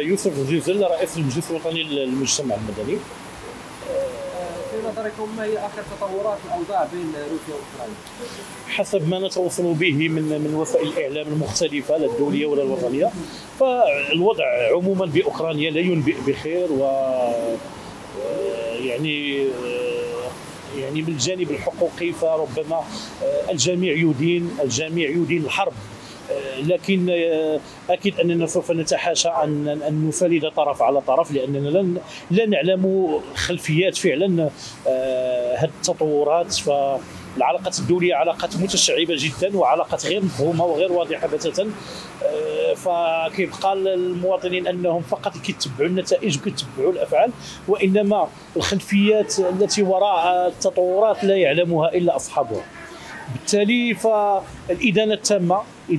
يوسف الغزيزل، رئيس المجلس الوطني للمجتمع المدني. في نظركم ما هي آخر تطورات الأوضاع بين روسيا وأوكرانيا؟ حسب ما نتوصل به من وسائل الإعلام المختلفة لا الدولية ولا الوطنية، فالوضع عموما بأوكرانيا لا ينبئ بخير، ويعني من الجانب الحقوقي فربما الجميع يدين الحرب، لكن أكيد أننا سوف نتحاشى أن نساند طرف على طرف، لأننا لا نعلم خلفيات فعلا هذه التطورات. فالعلاقة الدولية علاقة متشعبة جدا، وعلاقة غير مفهومة وغير واضحة بتاتا، فكيبقى للمواطنين أنهم فقط كيتبعوا النتائج وكيتبعوا الأفعال، وإنما الخلفيات التي وراء التطورات لا يعلمها إلا أصحابها. بالتالي فالإدانة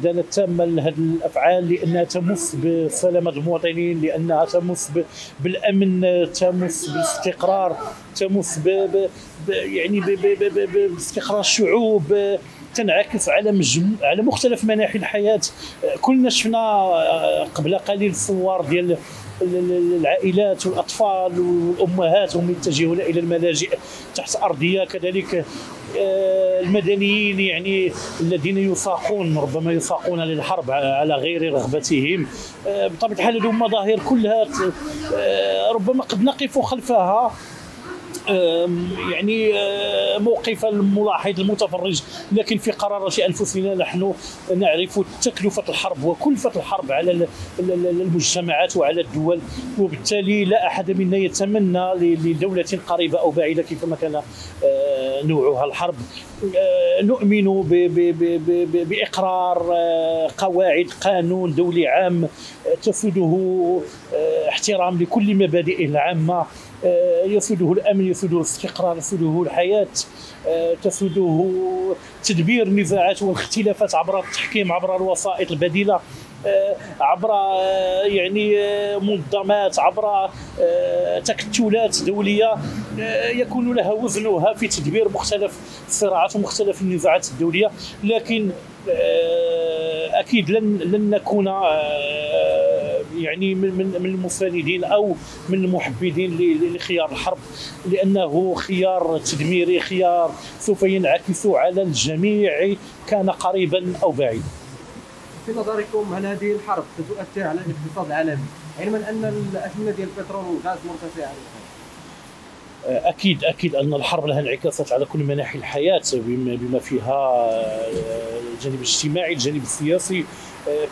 التامة لهذه الأفعال، لأنها تمس بسلامة المواطنين، لأنها تمس بالأمن، تمس بالاستقرار، تمس باستقرار الشعوب، تنعكس على مختلف مناحي الحياة. كلنا شفنا قبل قليل الصور ديال العائلات والأطفال والأمهات هم يتجهون إلى الملاجئ تحت أرضية، كذلك المدنيين الذين ربما يساقون للحرب على غير رغبتهم. بطبيعة الحال هذه المظاهر كلها ربما قد نقف خلفها موقف الملاحظ المتفرج، لكن في قرارة أنفسنا نحن نعرف تكلفة الحرب وكلفة الحرب على المجتمعات وعلى الدول، وبالتالي لا أحد منا يتمنى لدولة قريبة أو بعيدة كيفما كان نوعها الحرب. نؤمن بإقرار قواعد قانون دولي عام تفيده احترام لكل مبادئه العامة، يفيده الأمن، يفيده الاستقرار، يفيده الحياة، تفيده تدبير النزاعات والاختلافات عبر التحكيم، عبر الوسائط البديلة، عبر منظمات، عبر تكتلات دولية يكون لها وزنها في تدبير مختلف الصراعات ومختلف النزاعات الدولية. لكن أكيد لن نكون من المساندين او من المحبذين لخيار الحرب، لانه خيار تدميري، خيار سوف ينعكس على الجميع كان قريبا او بعيدا. في نظركم هل هذه الحرب ستؤثر على الاقتصاد العالمي، علما ان الاسعار ديال البترول والغاز مرتفعه؟ اكيد ان الحرب لها انعكاسات على كل مناحي الحياه، بما فيها الجانب الاجتماعي، الجانب السياسي،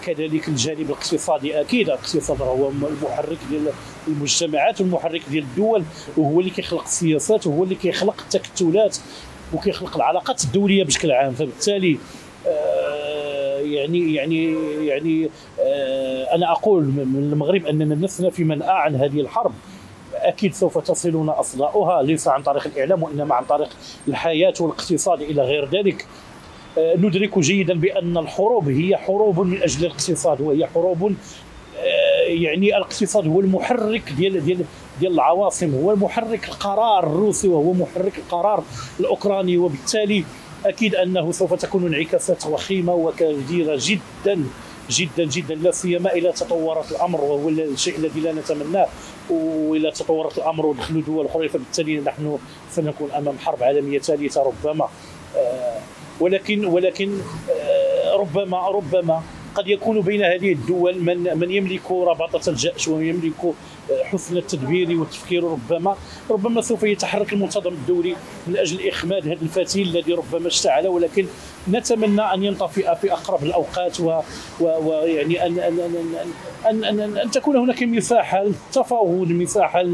كذلك الجانب الاقتصادي. اكيد الاقتصاد هو المحرك ديال المجتمعات والمحرك ديال الدول، وهو اللي كيخلق السياسات، وهو اللي كيخلق التكتلات وكيخلق العلاقات الدوليه بشكل عام. فبالتالي انا اقول من المغرب اننا لسنا في منأى عن هذه الحرب، اكيد سوف تصلنا اصداؤها، ليس عن طريق الاعلام وانما عن طريق الحياه والاقتصاد الى غير ذلك. ندرك جيدا بأن الحروب هي حروب من أجل الاقتصاد، وهي حروب الاقتصاد هو المحرك ديال العواصم، هو المحرك القرار الروسي، وهو محرك القرار الأوكراني. وبالتالي أكيد أنه سوف تكون انعكاسات وخيمة وكبيرة جدا جدا جدا، لا سيما إذا تطورت الأمر، وهو الشيء الذي لا نتمناه، وإذا تطورت الأمر ودخلوا دول أخرى، فبالتالي نحن سنكون أمام حرب عالمية ثالثة ربما. ولكن ربما قد يكون بين هذه الدول من يملك رباطة الجأش ويملك حسن التدبير والتفكير، ربما سوف يتحرك المنتظم الدولي من أجل إخماد هذا الفتيل الذي ربما اشتعل، ولكن نتمنى أن ينطفئ في أقرب الأوقات، ويعني أن أن أن أن تكون هناك مساحة للتفاوض، مساحة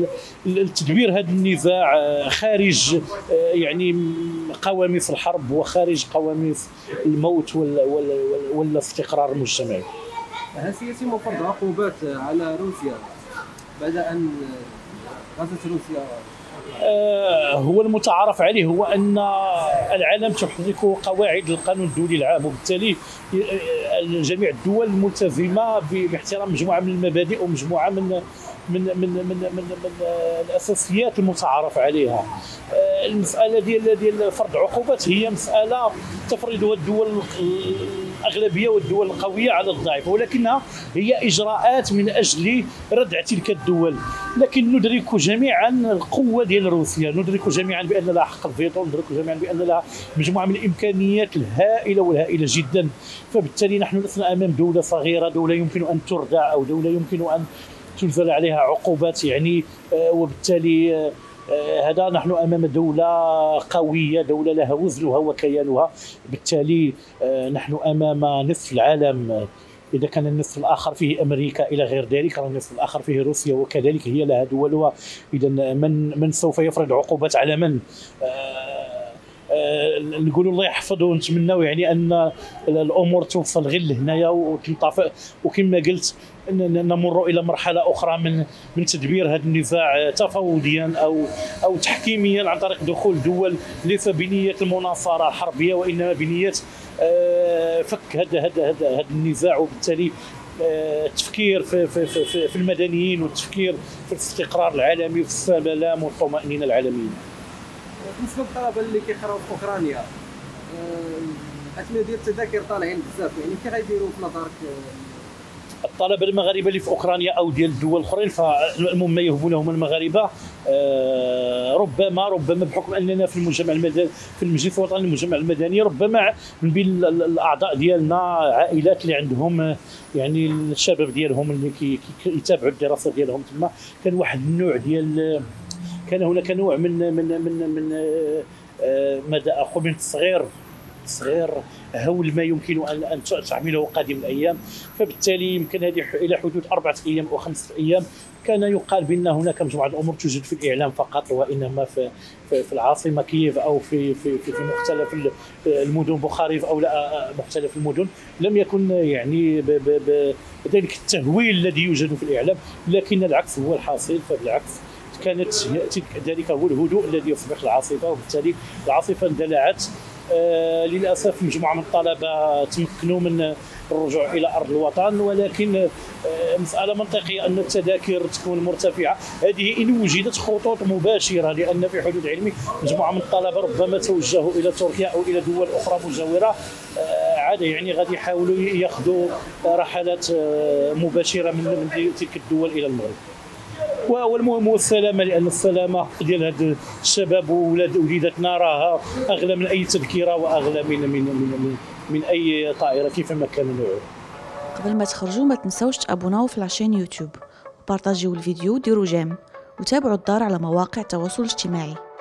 لتدبير هذا النزاع خارج قواميس الحرب وخارج قواميس الموت والاستقرار المجتمعي. هل سيتم فرض عقوبات على روسيا بعد أن غزت روسيا؟ هو المتعارف عليه هو أن العالم تحركه قواعد القانون الدولي العام، وبالتالي جميع الدول ملتزمة باحترام مجموعة من المبادئ ومجموعة من من من من من, من الاساسيات المتعارف عليها. المساله ديال فرض عقوبات هي مساله تفرضها الدول الاغلبيه والدول القويه على الضعيف، ولكنها هي اجراءات من اجل ردع تلك الدول. لكن ندرك جميعا القوه ديال روسيا، ندرك جميعا بان لها حق الفيتو، ندرك جميعا بان لها مجموعه من الامكانيات الهائله والهائله جدا. فبالتالي نحن لسنا امام دوله صغيره، دوله يمكن ان تردع او دوله يمكن ان تنزل عليها عقوبات يعني. وبالتالي هذا نحن امام دوله قويه، دوله لها وزنها وكيانها. بالتالي نحن امام نصف العالم، اذا كان النصف الاخر فيه امريكا الى غير ذلك، النصف الاخر فيه روسيا وكذلك هي لها دولها. اذا من سوف يفرض عقوبات على من؟ نقولوا الله يحفظه ونتمنوا يعني ان الامور توصل غير لهنايا وتنطفئ، وكما قلت نمر الى مرحله اخرى من تدبير هذا النزاع تفاوضيا او تحكيميا عن طريق دخول دول ليس بنيه المناصره الحربيه وانما بنيه فك هذا النزاع. وبالتالي التفكير في المدنيين والتفكير في الاستقرار العالمي وفي السلام والطمأنينه العالميه. بالنسبه للطلبه اللي كيقراو في اوكرانيا، الاثمنه ديال التذاكر طالعين بزاف، يعني كي غيديروا في نظرك الطلبه المغاربه اللي في اوكرانيا او ديال الدول الاخرين؟ فالمهم ما يهمونهم المغاربه، ربما بحكم اننا في المجتمع المدني، في المجلس الوطني المجتمع المدني، ربما من بين الاعضاء ديالنا عائلات اللي عندهم يعني الشباب ديالهم اللي كيتابعوا الدراسه ديالهم تما، كان واحد النوع ديال كان هناك نوع من من من من ماذا اقول، من تصغير هول ما يمكن ان تعمله قادم الايام. فبالتالي يمكن هذه الى حدود 4 ايام او 5 ايام كان يقال بان هناك مجموعه الامور توجد في الاعلام فقط، وانما في العاصمه كييف او في مختلف المدن، بخاريف او لا مختلف المدن، لم يكن يعني ذلك التهويل الذي يوجد في الاعلام، لكن العكس هو الحاصل. فبالعكس كانت ذلك هو الهدوء الذي يصبح العاصفه، وبالتالي العاصفه اندلعت. للاسف مجموعه من الطلبه تمكنوا من الرجوع الى ارض الوطن، ولكن مساله منطقيه ان التذاكر تكون مرتفعه، هذه ان وجدت خطوط مباشره، لان في حدود علمي مجموعه من الطلبه ربما توجهوا الى تركيا او الى دول اخرى مجاوره، عاد يعني غادي يحاولوا ياخذوا رحلات مباشره من تلك الدول الى المغرب. والمهم هو السلامه، لان السلامه ديال هاد الشباب وولاد وليداتنا راها اغلى من اي تذكره واغلى من من من, من اي طائره كيفما كان نوعه. قبل ما تخرجوا ما تنساوش تابوناو في لاشين يوتيوب وبارطاجيو الفيديو وديروا جيم وتابعوا الدار على مواقع التواصل الاجتماعي.